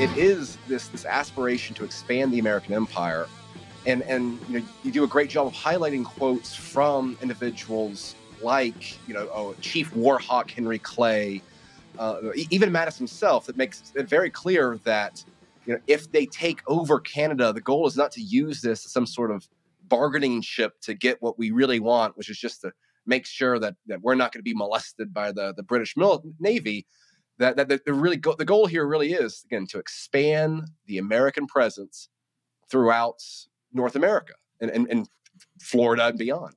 it is this aspiration to expand the American empire. And you know, you do a great job of highlighting quotes from individuals like, you know, Chief Warhawk Henry Clay, even Mattis himself, that makes it very clear that, you know, if they take over Canada, the goal is not to use this as some sort of bargaining chip to get what we really want, which is just to make sure that we're not going to be molested by the British Navy. The goal here really is, again, to expand the American presence throughout North America and Florida and beyond.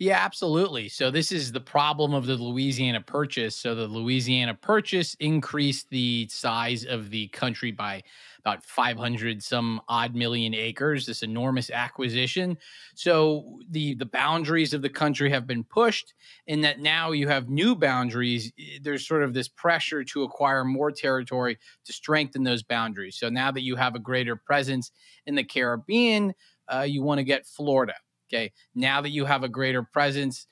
Yeah, absolutely. So this is the problem of the Louisiana Purchase. So the Louisiana Purchase increased the size of the country by about 500 some odd million acres, this enormous acquisition. So the boundaries of the country have been pushed, and that now you have new boundaries. There's sort of this pressure to acquire more territory to strengthen those boundaries. So now that you have a greater presence in the Caribbean, you want to get Florida. Okay, now that you have a greater presence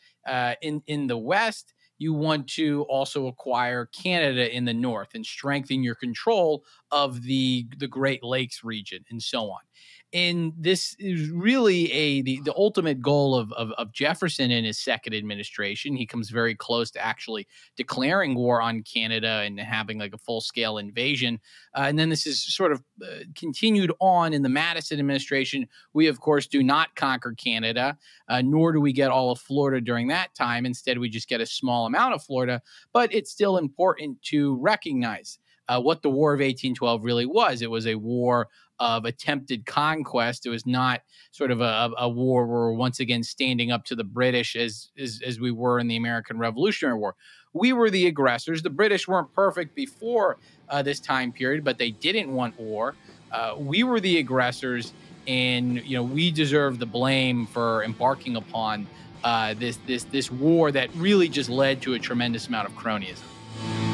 in the West, you want to also acquire Canada in the North and strengthen your control of the Great Lakes region and so on. And this is really the ultimate goal of Jefferson in his second administration. He comes very close to actually declaring war on Canada and having like a full-scale invasion. And then this is sort of continued on in the Mattis administration. We, of course, do not conquer Canada, nor do we get all of Florida during that time. Instead, we just get a small amount of Florida, but it's still important to recognize what the War of 1812 really was. It was a war of attempted conquest. It was not sort of a war where we're once again standing up to the British as we were in the American Revolutionary War. We were the aggressors. The British weren't perfect before this time period, but they didn't want war. We were the aggressors, and you know, we deserve the blame for embarking upon this war that really just led to a tremendous amount of cronyism.